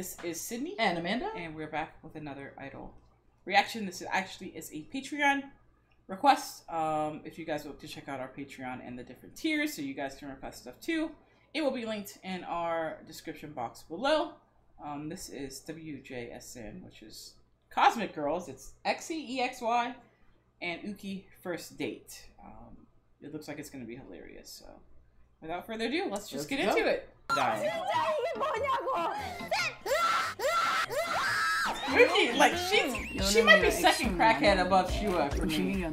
This is Sydney and Amanda, and we're back with another Idol reaction. This is a Patreon request. If you guys would like to check out our Patreon and the different tiers, so you guys can request stuff too, it will be linked in our description box below. This is WJSN, which is Cosmic Girls. It's XEEXY and Yuqi First Date. It looks like it's going to be hilarious. So, without further ado, let's get into it. Yuqi, like she might be second crackhead above Shua for me.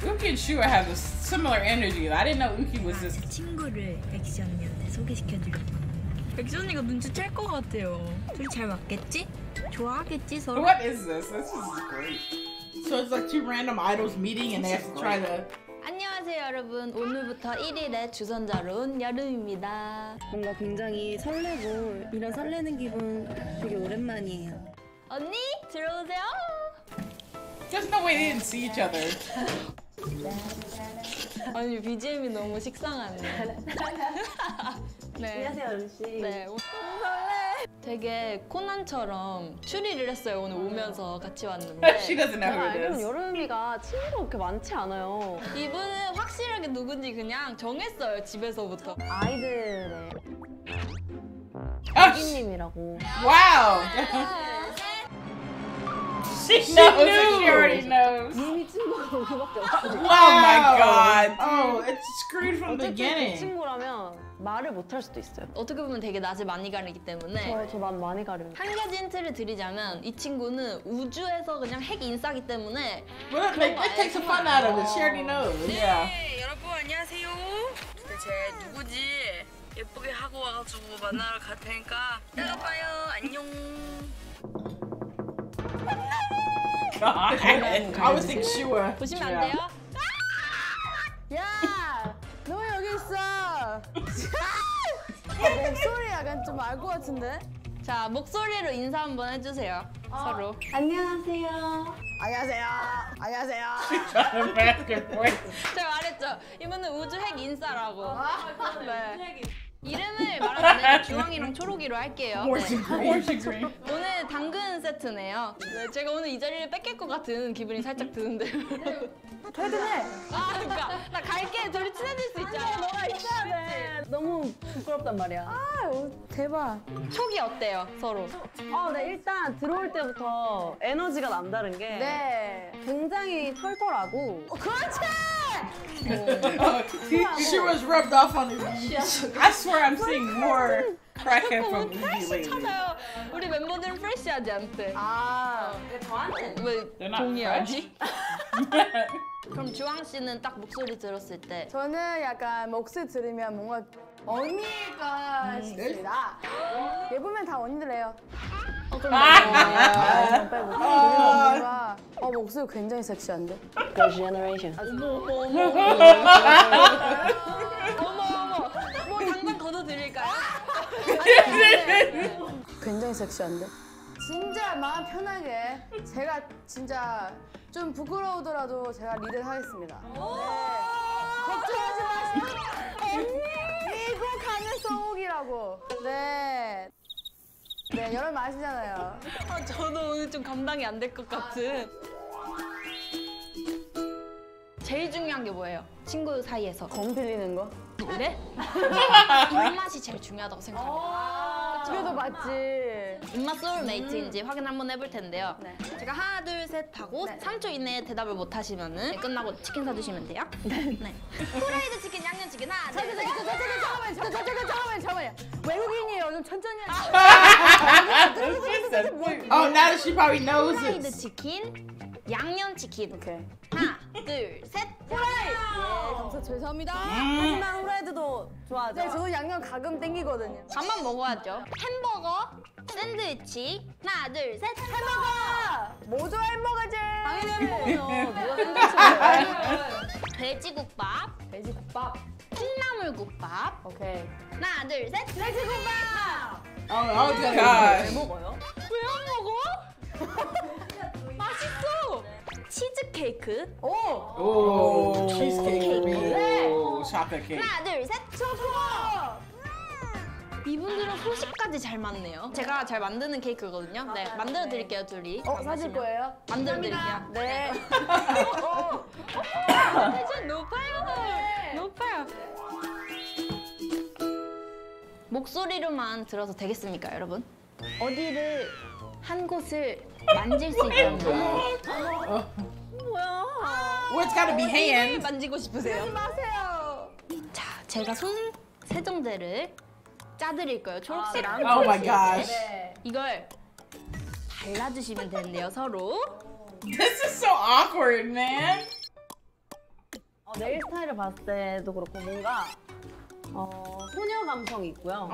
Yuqi and Shua have a similar energy. I didn't know Yuqi was this. 친구를 백시 언니한테 소개시켜드렸고. 백시 언니가 눈치챌 것 같아요. 둘이 잘 맞겠지? 좋아하겠지 서로. What is this? This is great. So it's like two random idols meeting and they have to try to. 안녕하세요 여러분, 오늘부터 1일의 주선자로운 여름입니다. 뭔가 굉장히 설레고 이런 설레는 기분 되게 오랜만이에요. 언니 들어오세요. Just no way they didn't see each other. 아니 BGM이 너무 식상하네. 네. 안녕하세요 여름씨. 네. 되게 코난처럼 추리를 했어요. 오늘 오면서 같이 왔는데 제가 알기로는 여름이가 친구가 그렇게 많지 않아요. 이분은 확실하게 누군지 그냥 정했어요. 집에서부터 아이들의 유기님이라고. 와우! She knows. She already knows. 이미 친구가 우리밖에 없어. Oh my god. Oh, it's screwed from the beginning. 어쨌든 친구라면 말을 못할 수도 있어요. 어떻게 보면 되게 낯을 많이 가리기 때문에. 저 낯 많이 가려요. 한 가지 힌트를 드리자면 이 친구는 우주에서 그냥 핵 인싸기 때문에. Well, it takes the fun out of it. She already knows. 네, 여러분 안녕하세요. 대체 누구지? 예쁘게 하고 와가지고 만나러 갈 테니까 따라 봐요. 안녕. I was thinking Shua. 보시면 안 돼요? 야, 너 왜 여기 있어? 목소리 약간 좀 알 것 같은데? 자, 목소리로 인사 한번 해주세요. 서로. 안녕하세요. 안녕하세요. 안녕하세요. 제가 말했죠. 이분은 우주 핵 인싸라고. 네. 이름을 말하면 주황이랑 초록이로 할게요. 네. 오늘 당근 세트네요. 네, 제가 오늘 이 자리를 뺏길 것 같은 기분이 살짝 드는데요. 퇴근해! 아, 그러니까 나 갈게. 둘이 친해질 수 있잖아. 아니, 너가 있어야 돼. 너무 부끄럽단 말이야. 아, 대박. 촉이 어때요, 서로? 네, 일단 들어올 때부터 에너지가 남다른 게 굉장히 털털하고 그렇지! She was rubbed off on you. I swear I'm seeing more crackhead from Yuqi lately. 우리 멤버들은 프레시하지 않대. 아, 왜 동의하지? 그럼 주황 씨는 딱 목소리 들었을 때 저는 약간 목소리 들으면 뭔가 언니가 싶습니다. 예쁘면 다 언니들래요. 그럼 뭔가 목소리 굉장히 섹시한데? Girls' Generation. 어머 뭐 당장 걷어드릴까요? 굉장히 섹시한데? 진짜 마음 편하게 제가 진짜 좀 부끄러우더라도 제가 리드를 하겠습니다. 네. 걱정하지 마세요. 언니! 이거 가면 써옥이라고. 네. 네, 여러분 아시잖아요. 저도 오늘 좀 감당이 안 될 것 같은. 제일 중요한 게 뭐예요? 친구 사이에서. 건 빌리는 거? 네? 입맛이 제일 중요하다고 생각합니다. 그래도 맞지. 입맛 소울메이트인지 확인 한번 해볼 텐데요. 네. 제가 하나, 둘, 셋 하고 3초 이내에 대답을 못 하시면은 끝나고 치킨 사주시면 돼요. 네. 후라이드 치킨, 양념치킨 하나, 둘, 셋. 잠깐만요. 외국인이에요. 좀 천천히 하세요. Oh, now she probably knows it. 후라이드 치킨, 양념치킨. 오케이. 하나, 둘, 셋. 후라이! 예, 감사 죄송합니다. 하지만 후라이드도 좋아하죠? 네, 저도 양념 가끔 땡기거든요. 밥만 먹어야죠. 햄버거, 샌드위치. 하나, 둘, 셋. 햄버거! 뭐 좋아, 햄버거지? 당연히 햄버거요. 누가 샌드위치를 돼지국밥. 돼지국밥. 콩나물국밥. 오케이. 하나, 둘, 셋. 돼지국밥! 아, 진짜. 왜 먹어요? 왜 안 먹어? 맛있어! 치즈케이크. 오! 치즈케이크. 오! 샤크케이크. 하나, 둘, 셋. 초코! 이분들은 소식까지 잘 맞네요. 제가 잘 만드는 케이크거든요. 맞아요. 네, 만들어 드릴게요, 둘이. 어, 사실 거예요? 만들어 드릴게요. 네. 텐션 높아요. 높아요. 목소리로만 들어서 되겠습니까, 여러분? 어디를, 한 곳을 만질 수 있다는 거예요. 뭐야? What's gotta be hands? 만지고 싶으세요? 하지 마세요. 자, 제가 손 세정제를 짜드릴 거예요. 초록색이랑 초록색. Oh my gosh. 이걸 발라주시면 되는데요, 서로. This is so awkward, man. 네일 스타일을 봤을 때도 그렇고 뭔가 소녀 감성이 있고요.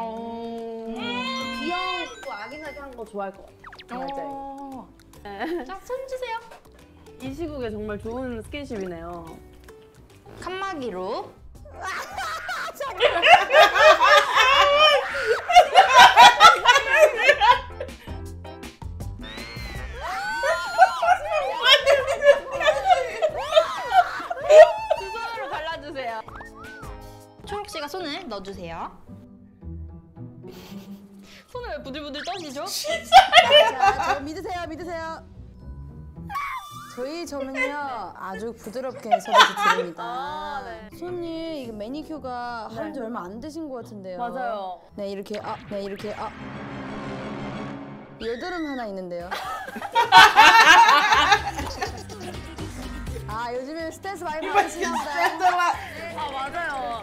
귀엽고 아기자기한 거 좋아할 것 같아요. 맞아요. 네. 자, 손 주세요. 이 시국에 정말 좋은 스킨십이네요. 칸막이로. 두 손으로 발라주세요. 초록 씨가 손을 넣어주세요. 손을 왜 부들부들 떠시죠? 진짜요? 믿으세요, 믿으세요. 저희 점은요 아주 부드럽게 서비스 드립니다. 아, 네. 손이 이게 매니큐어가 네. 한 지 얼마 안 되신 것 같은데요. 맞아요. 네 이렇게 아, 네 이렇게 아. 여드름 하나 있는데요. 아 요즘에 스트레스 많이 받으시나요? 아 맞아요.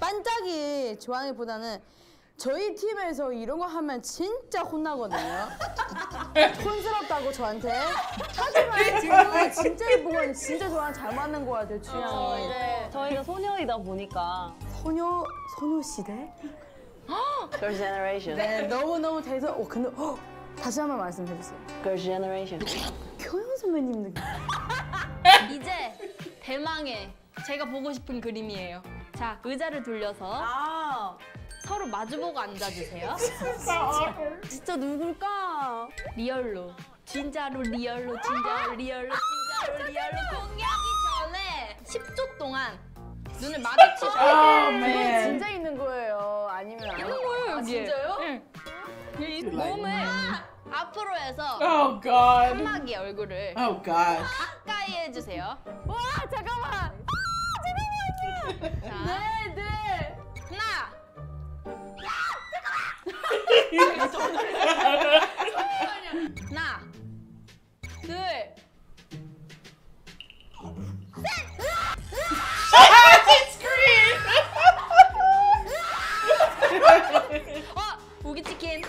반짝이 좋아하기보다는 저희 팀에서 이런 거 하면 진짜 혼나거든요. 촌스럽다고 저한테. 하지만 지금 진짜 예쁘고 진짜 저랑 잘 맞는 거 같아요, 취향이. 네. 저희가 소녀이다 보니까. 소녀시대? Girls' Generation. 네, 너무너무 대서. 근데 다시 한번 말씀해주세요. Girls' Generation. 교양 선배님 느낌. 이제 대망의 제가 보고 싶은 그림이에요. 자, 의자를 돌려서. 아. 서로 마주보고 앉아주세요. 진짜 누굴까? 리얼로. 진짜로 리얼로 진짜로 리얼로 진짜로 리얼로 공개하기 전에 10초 동안 눈을 마주치고 이거 진짜 있는 거예요? 아니면 안 있는 거예요? 아, 진짜요? 응. 이 몸을 앞으로 해서 칸막이 얼굴을 가까이 해주세요. 와 잠깐만! 아 재민이 언니! 네네! 하나! 하나, 둘, 셋! 우기치킨.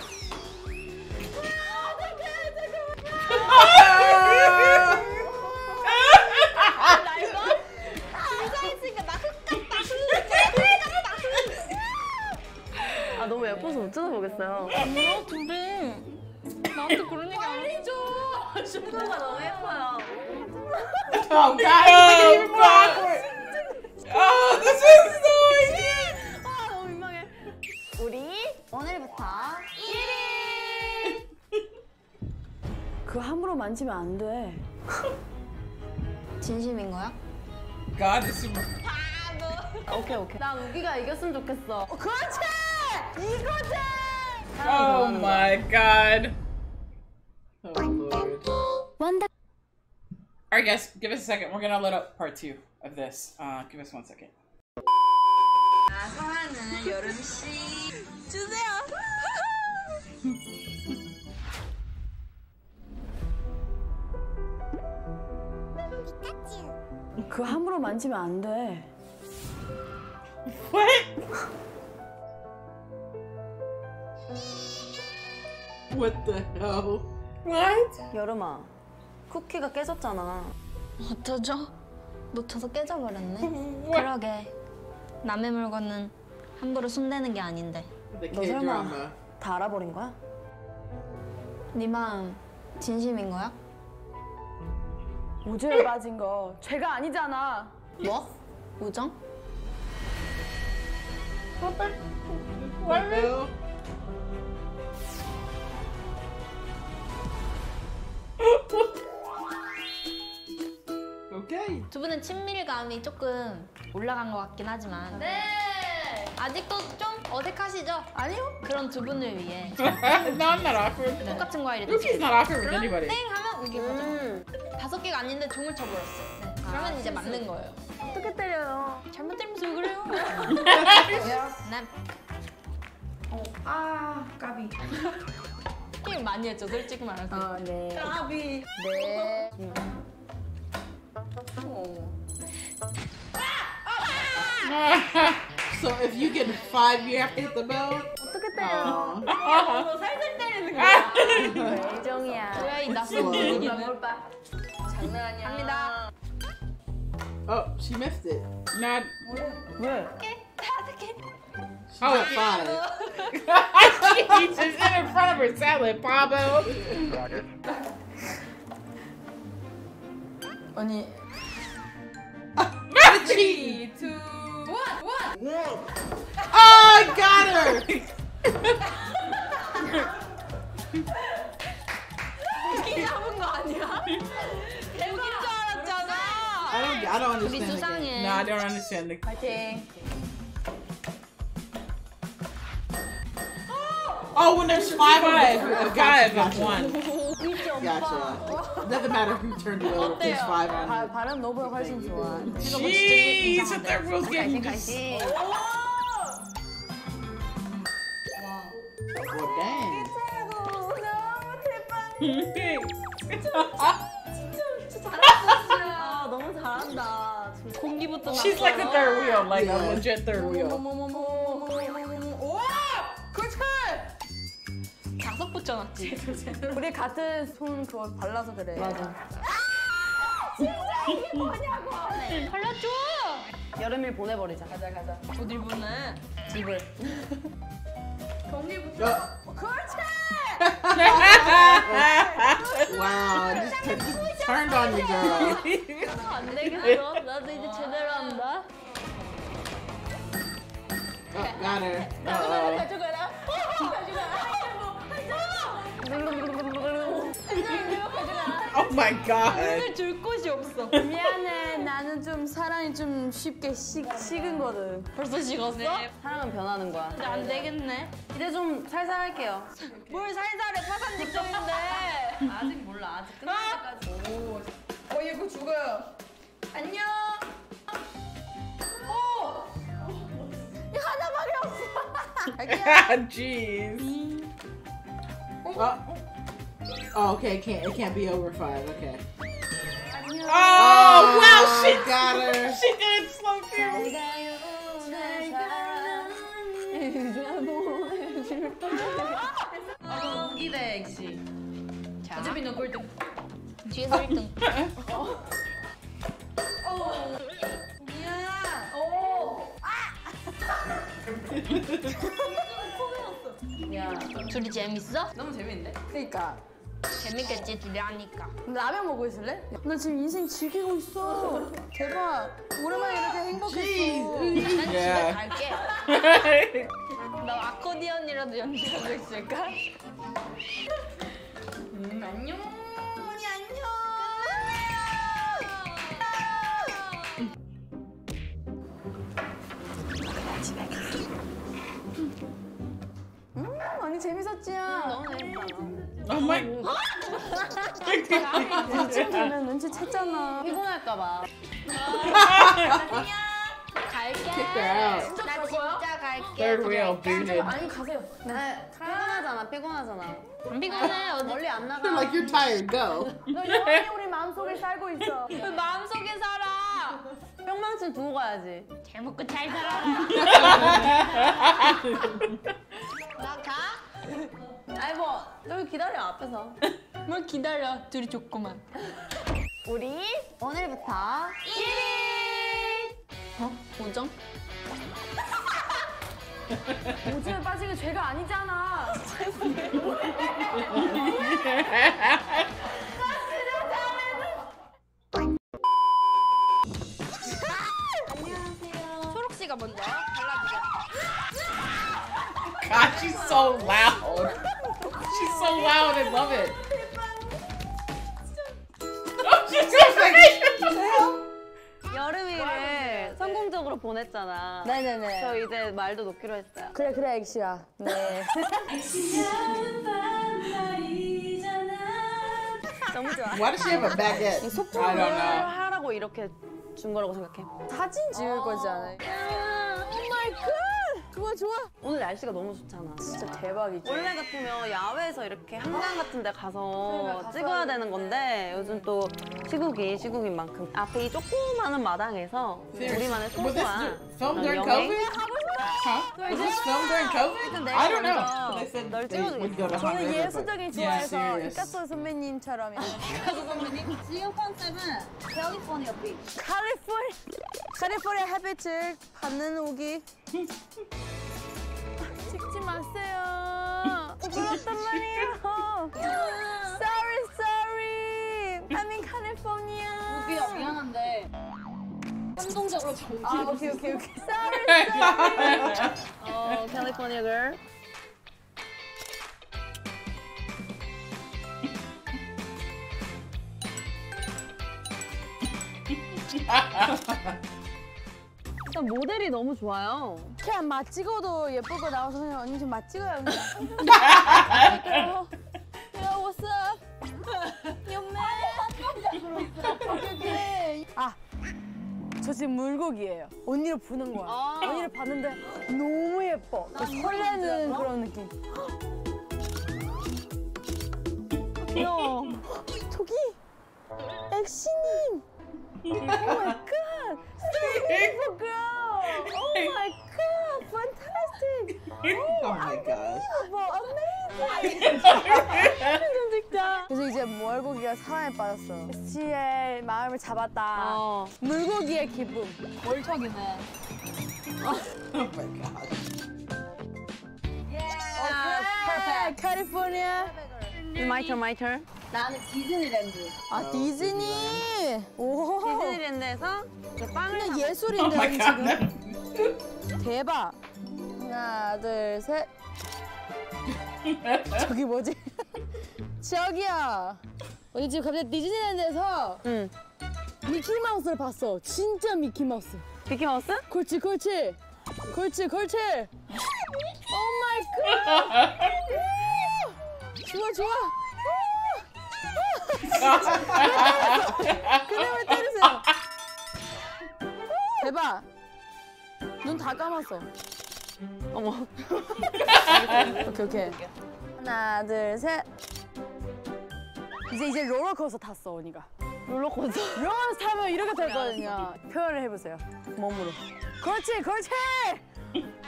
아, 너무 예뻐서 못 찾아보겠어요. 아니요, 근데 나한테 그런 얘기 안 해줘. 신부가 너무 예뻐요. Oh, God! Oh, this is so cute! 아, 너무 민망해. 우리 오늘부터 1일! 그거 함부로 만지면 안 돼. 진심인 거야? God, this is... 바보! 오케이, 오케이. 난 우기가 이겼으면 좋겠어. 그렇지! 이거지! Oh my god. Oh lord. Alright guys, give us a second. We're gonna load up part 2 of this. Give us one second. 아, 사랑하는 여름씨. 주세요! 그거 함부로 만지면 안 돼. What? What the hell? What? 여름아, 쿠키가 깨졌잖아. 어쩌죠? 놓쳐서 깨져버렸네. 그러게, 남의 물건은 함부로 손대는 게 아닌데. 너 설마 다 알아버린 거야? 네 마음 진심인 거야? 우주에 빠진 거 죄가 아니잖아. 뭐? 우정? 왜? 오케이. 두 분은 친밀감이 조금 올라간 것 같긴 하지만. 네. 아직도 좀 어색하시죠? 아니요. 그런 두 분을 위해. 똑같은 과일이 똑같은 그러면 땡 하면 이게 거죠. 5개가 아닌데 종을 쳐버렸어요. 네. 그러면 이제 맞는 거예요. 어떻게 때려요? 잘못 때리면서 왜 그래요? 난 아 까비. 게임 많이 했죠, 솔직히 말해서. 아, 네. 까비. 네. So if you get 5, you have to hit the bell. 어떻게 때려? 너 살살 때리는 거야. 애정이야. 그래야 이 나쁜 분위기는. 장난 아니야. 갑니다. Oh, she missed it. Not. 왜? Oh, fine. She's just in front of her salad, Pablo. 언니. 3, 2, 1. Oh, I got her. 고기 잡은 거 아니야? 고기인 줄 알았잖아. I don't understand. 우리 수상해. No, I don't understand the. 파이팅. Oh, when there's 5 eyes, a guy got 1. Gotcha. Doesn't matter who turned it over. There's 5 eyes. 발음 너보다 훨씬 좋아. Jeez, I thought we was getting just. Wow. Well, dang. 너무 대박. 진짜 잘한다. 너무 잘한다. 공기부터 나. She's like the third wheel, like a legit third wheel. 다섯 붙여놨지. 우리 같은 손 그거 발라서 그래. 맞아. 아! 진짜 이게 뭐냐고. 발라줘. 여름일 보내버리자. 가자. 어딜 보내? 집을. 경기부터. 그렇지. 와우. Turned on you, girl. 안 되겠어. 나도 이제 제대로 한다. got her. 가져가라. Oh my god. 오늘 줄 곳이 없어. 미안해. 나는 좀 사랑이 좀 쉽게 식은거든. 벌써 식었어? 사랑은 변하는 거야. 근데 안 되겠네. 이제 좀 살살할게요. 뭘 살살해? 파산 직전인데. 아직 몰라. 아직 끝날 때까지. 오. 얘 그거 죽어요. 안녕. 오. 야 하나밖에 없어. 갈게요. Jeez. Oh, okay, it can't be over 5, okay. Oh, wow, she got her. She did slow down. Oh, 기대 역시. 어차피 너 꼴등. 뒤에서 1등. 어. 미안. 오. 아! 야, 둘이 재밌어? 너무 재밌는데? 그니까 재밌겠지, 둘이 하니까. 라면 먹고 있을래? 나 지금 인생 즐기고 있어. 대박, 오랜만에 이렇게 행복했어. 난 집에 갈게. 나 아코디언이라도 연주하고 있을까? 안녕, 언니 안녕. 집에 가. 언니 재밌었지요? 너무 재밌었어. 엄마. 눈치 보면 눈치 챘잖아. 피곤할까봐. 안녕. 갈게. 나 진짜 갈게. 그래. 아니 가세요. 나 피곤하잖아. 안 피곤해. 멀리 안 나가. Like you're tired. Go. 너 영원히 우리 마음속에 살고 있어. 왜 마음속에 살아? 뿅망치 두고 가야지. 잘 먹고 잘 살아. 나 가? 아이 뭐 여기 기다려 앞에서. 뭘 기다려? 둘이 좋구만. 우리 오늘부터 1일. 어? 오정? 오줌에 빠지기 죄가 아니잖아. 죄송해요. 안녕하세요. 초록 씨가 먼저 발라주세요. God, she's so loud. She's so loud and love it. Oh, she's so crazy. 여름이를 성공적으로 보냈잖아. 네네네. 저 이제 말도 놓기로 했어요. 그래 그래 엑시야. 네. 너무 좋아. Why does she have a baguette? 속초를 하라고 이렇게 준 거라고 생각해. 사진 찍을 거지 않아요? Oh my god! 좋아 좋아. 오늘 날씨가 너무 좋잖아. 진짜 대박이지. 원래 같으면 야외에서 이렇게 한강 같은 데 가서 찍어야 되는 건데 요즘 또 시국이 시국인 만큼 앞에 이 조그마한 마당에서 우리만의 소소한 영예 Was this filmed during COVID? I don't know. They said they would go to Hot River. 저는 예술적인 좋아해서 피카소 선배님처럼. 피카소 선배님? 지금 컨셉은 캘리포니아 비치. 캘리포니아 햇빛을 받는 오기. 찍지 마세요. 부끄럽단 말이에요. Sorry, sorry. I'm in California. 오기야, 미안한데. 감동적으로 정리해. 아, 오케이, 오케이, 오케이. Sorry, sorry. 어, 캘리포니아 girl. 일단 모델이 너무 좋아요. 그냥 맛 찍어도 예쁘고 나와서 그냥 언니 좀 맛 찍어요. 그냥. Yo, what's up? Yo, man. 오케이, 아. 저 지금 물고기예요. 언니를 보는 거야. 아 언니를 봤는데 너무 예뻐. 설레는 그런 느낌. 귀여워. 저기 엑시님. 오 마이 갓. So beautiful girl. 오 마이 갓. Fantastic. 오 마이 갓. Amazing. 그래서 이제 물고기가 사랑에 빠졌어. 씨의 마음을 잡았다. 어. 물고기의 기쁨. 월척이네. Oh my god. Yeah. California. My turn, my turn. 나는 디즈니랜드. 아 디즈니. 오. 디즈니랜드에서 빵을. 그냥 예술인데 oh 지금. 대박. 하나, 둘, 셋. 저기 뭐지? 저기야. 우리 지금 갑자기 디즈니랜드에서 응. 미키마우스를 봤어. 진짜 미키마우스. 미키마우스? 그렇지, 그렇지. 그렇지, 그렇지. 오 마이 갓. 좋아, 좋아. 그대로 때리세요. 대박. 눈 다 감았어. 어머. 오케이, 오케이. 하나, 둘, 셋. 이제 롤러코스터 탔어 언니가. 롤러코스터. 롤러코스터 타면 이렇게 되거든요. 표현을 해보세요. 몸으로. 그렇지, 그렇지.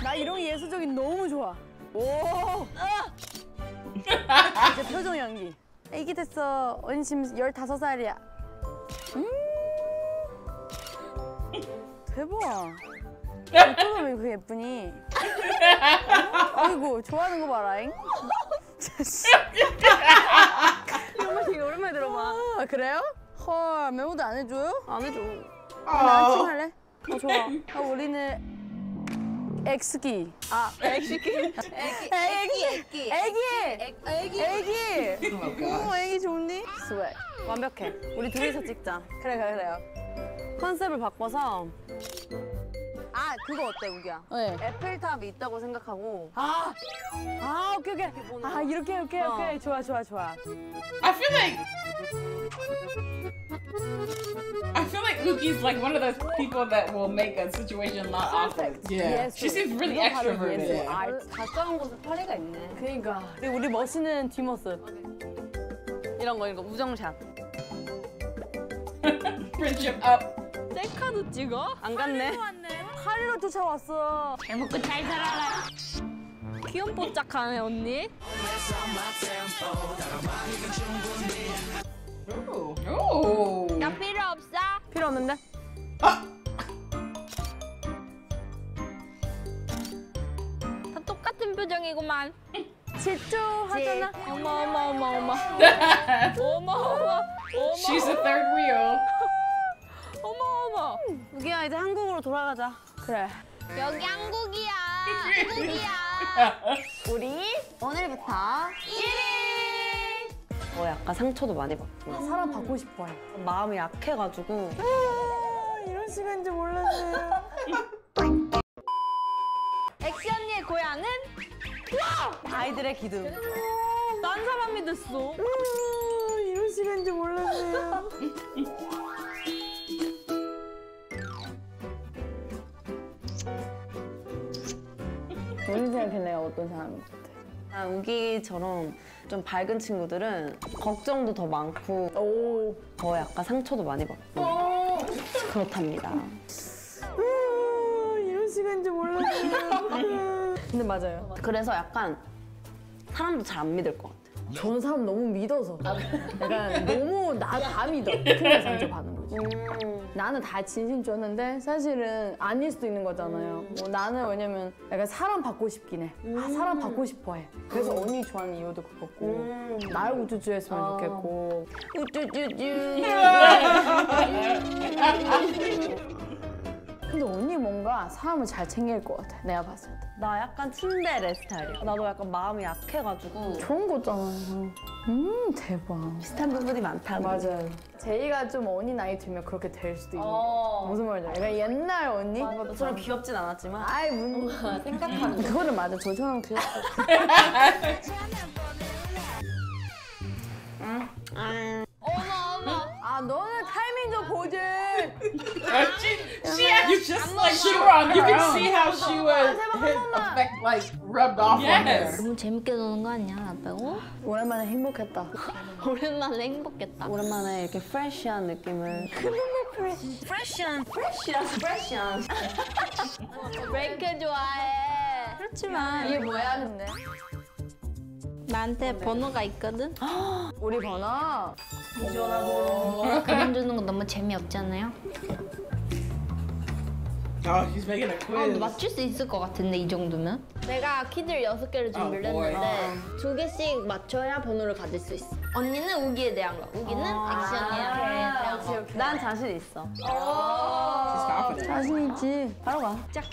나 이런 게 예술적인 너무 좋아. 오. 이제 표정 연기. 애기 됐어. 언니 지금 15살이야. 대박. 어쩌다 왜 그렇게 예쁘니? 아이고 좋아하는 거 봐라잉. 엄마 되게 오랜만에 들어봐. 아, 그래요? 헐, 메모도 안 해줘요? 안 해줘. 나 안 친할래? 아, 좋아. 아, 우리는 엑스기. 아, 엑스기? 애기! 애기! 애기! 오, 애기 좋니? 스웩. 완벽해. 우리 둘이서 찍자. 그래, 그래요. 컨셉을 바꿔서 아, 그거 어때, 우기야? 네. 에펠탑이 있다고 생각하고. 아! 아, 오케이, 오케이. 아, 이렇게, 오케이, 어. 오케이. 좋아, 좋아, 좋아. I feel like Yuqi's like one of those people that will make a situation not awkward. Yeah. She seems really extroverted. 아, 가까운 곳에 파리가 있네. 그러니까. 근데 우리 멋있는 뒷모습. 이런 거, 이런 거. 우정샷. Friendship up. 셀카도 찍어? 안 갔네. 파리로 쫓아왔어. 잘 먹고 잘 살아라. 귀염뽀짝하네 언니. 나 필요 없어? 필요 없는데? 아! 다 똑같은 표정이구만. 질투하잖아. 어머 어머 어머 어머. 어머 어머. She's a third wheel. 어머 어머. 우기야 이제 한국으로 돌아가자. 그래. 여기 한국이야. 한국이야. 우리 오늘부터 1일! 어, 약간 상처도 많이 받고. 사랑 받고 싶어요. 마음이 약해가지고. 이런 시간인 줄 몰랐네. 엑시 언니의 고향은? 아이들의 기둥. 딴 사람이 됐어. 이런 시간인지 몰랐네요. 뭔 생각해, 내가 어떤 사람인 것 같아? 아, 우기처럼 좀 밝은 친구들은 걱정도 더 많고 오. 더 약간 상처도 많이 받고 오. 그렇답니다. 이런 시간인지 몰랐네요. 근데 맞아요. 그래서 약간 사람도 잘 안 믿을 것 같아. 저는 사람 너무 믿어서 약간 너무 나 다 믿어. 그래서 상처 받는 거지. 나는 다 진심 줬는데 사실은 아닐 수도 있는 거잖아요. 뭐 나는 왜냐면 약간 사람 받고 싶긴 해. 아, 사람 받고 싶어해. 그래서 언니 좋아하는 이유도 그거고 날 우쭈쭈 했으면 아. 좋겠고 우쭈쭈쭈. 근데 언니 뭔가 사람을 잘 챙길 것 같아, 내가 봤을 때. 나 약간 침대레 스타일이야. 나도 약간 마음이 약해가지고. 좋은 거잖아요. 대박. 비슷한 부분이 많다고. 맞아요. 제이가 좀 언니 나이 들면 그렇게 될 수도 있는 거. 무슨 말인지 알아? 그러니까 옛날 언니? 저처럼 귀엽진 않았지만. 아이, 뭔가 생각하는 거. 그거는 맞아, 저처럼 귀엽다. 아, 너는 타이밍 좀 보지. She actually just like you can see how she was affect like rubbed off on her. 너무 재밌게 노는 거 아니야, 나 빼고? 오랜만에 행복했다. 오랜만에 행복했다. 오랜만에 이렇게 fresh한 느낌을. fresh한. 브레이크 좋아해. 그렇지만 이게 뭐야, 근데? 나한테 번호가 있거든? 우리 번호? 이전하고 그림 주는 거 너무 재미없지 않아요? He's making a quiz. 맞출 수 있을 것 같은데, 이 정도면? 내가 퀴즈를 6개를 준비를 했는데 2개씩 맞춰야 번호를 가질 수 있어. 언니는 우기에 대한 거, 우기는 액션이야. 난 자신 있어. 자신 있지. 바로 가. 짝!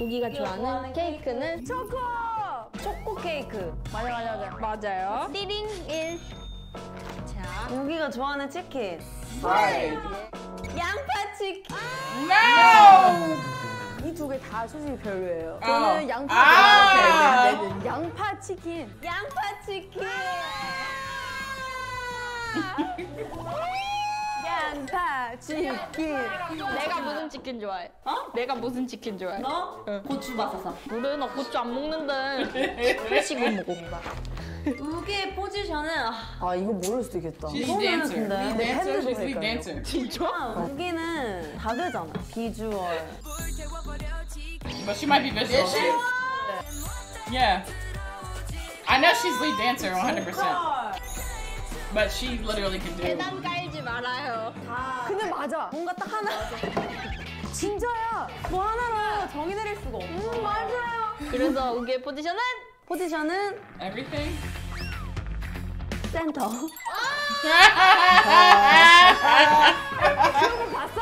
우기가 좋아하는 케이크는? 초코! 초코 케이크. 맞아. 맞아요. 띠링 1. 자, 우기가 좋아하는 치킨. 프라이. 양파 치킨. No! 이 두 개 다 솔직히 별로예요. 저는 양파. 양파 치킨. 양파 치킨. 양파 치킨. 내가 무슨 치킨 좋아해? 어? 내가 무슨 치킨 좋아해? 너? 응. 고추 바사삭. 그래, 나 고추 안 먹는데. 회식을 먹어. 우기의 포지션은 아, 이거 모를 수도 있겠다. She's dancer. She's lead dancer. 진짜? 우기는 다르잖아. 비주얼. But she might be visual. Is she? Yeah. I know she's lead dancer 100%. But she literally can do. 계단 깔지 말아요. 근데 맞아. 뭔가 딱 하나. 진짜야. 뭐 하나로 정의 내릴 수가 없어. 맞아요. 그래서 우기의 포지션은? 포지션은? Everything? 센터. 그런 거 봤어?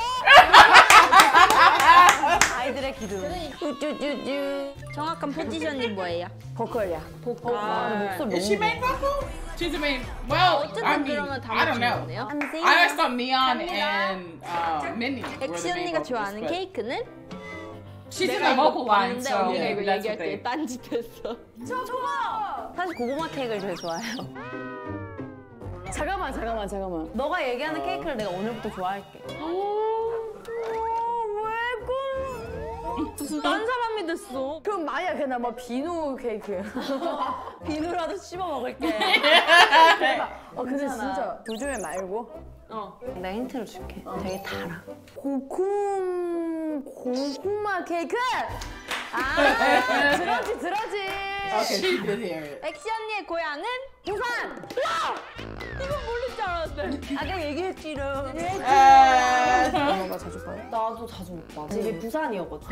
아이들의 기둥. 우쭈쭈쭈. 정확한 포지션이 뭐예요? 보컬이야. 보컬. 목소리. Is she main vocal? She's the main. Well, I mean, I don't know. I saw Mion and Minnie. 엑시 언니가 좋아하는 케이크는? She's in the vocal line, so that's what they. 딴짓했어. 초코! 사실 고구마 케이크를 제일 좋아해요. 잠깐만. 너가 얘기하는 케이크를 내가 오늘부터 좋아할게. 무슨 딴 사람이 됐어. 그럼 만약 그냥 막 비누 케이크야. 비누라도 씹어 먹을게. 근데 진짜 도중에 말고. 내가 힌트를 줄게. 되게 달아. 고구마 케이크! 아, 들었지. 엑시 언니의 고향은? 부산! 와! 이거 모르지 않았는데. 아까 얘기했지롱. 엄마가 자주 봐요? 나도 자주 못 봐. 되게 부산이었거든.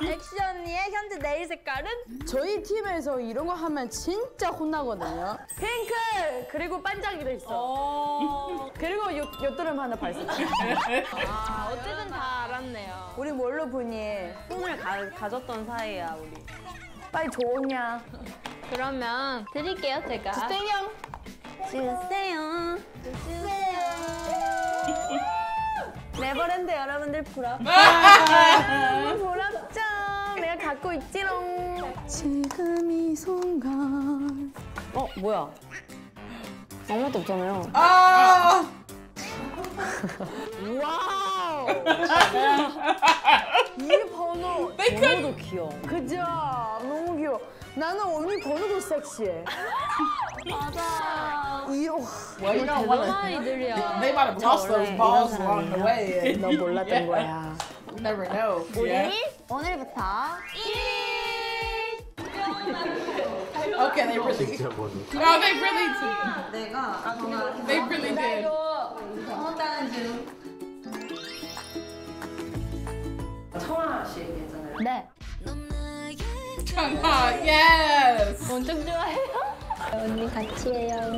엑시 언니의 현재 네일 색깔은? 저희 팀에서 이런 거 하면 진짜 혼나거든요. 핑크! 그리고 반짝이도 있어. 그리고 옆드름 하나 발색. 아, 어쨌든 다 알았네요. 우리 뭘로 보니? 꿈을 가졌던 사이야, 우리. 빨리 좋냐? 그러면 드릴게요, 제가. 주세요. 네버랜드 여러분들 부럽죠? 부럽죠? 내가 갖고 있지롱. 지금 이 순간. 어? 뭐야? 아무것도 없잖아요. 아! 와우! 이 번호 너무도 귀여워. 그죠? 너무 귀여워. 나는 언니 번호도 섹시해. 맞아. 이거 얼마나 이들이야. They might have tossed those balls along the way. 너 몰랐던 거야. Never know. 우리 오늘부터 1일! Okay, they really did. No, they really did. 내가 정말 They really did. 어떤 중? 청아 씨 얘기했잖아요. 네. 청아, yes. 엄청 좋아해요. 언니 같이 해요.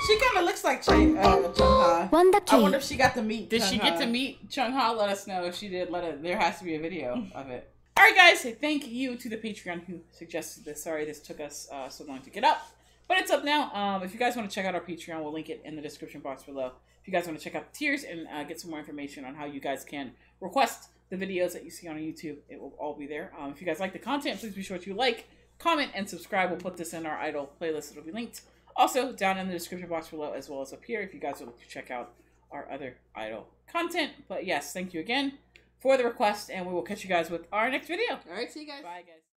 She kind of looks like Chungha. I wonder if she got to meet. Did she get to meet Chungha? Let us know if she did. There has to be a video of it. All right, guys. Thank you to the Patreon who suggested this. Sorry, this took us so long to get up, but it's up now. If you guys want to check out our Patreon, we'll link it in the description box below. If you guys want to check out the tiers and get some more information on how you guys can request the videos that you see on YouTube, it will all be there. If you guys like the content, please be sure to like, comment, and subscribe. We'll put this in our idol playlist. It'll be linked also down in the description box below, as well as up here if you guys would like to check out our other idol content. But yes, thank you again for the request, and we will catch you guys with our next video. All right, see you guys. Bye, guys.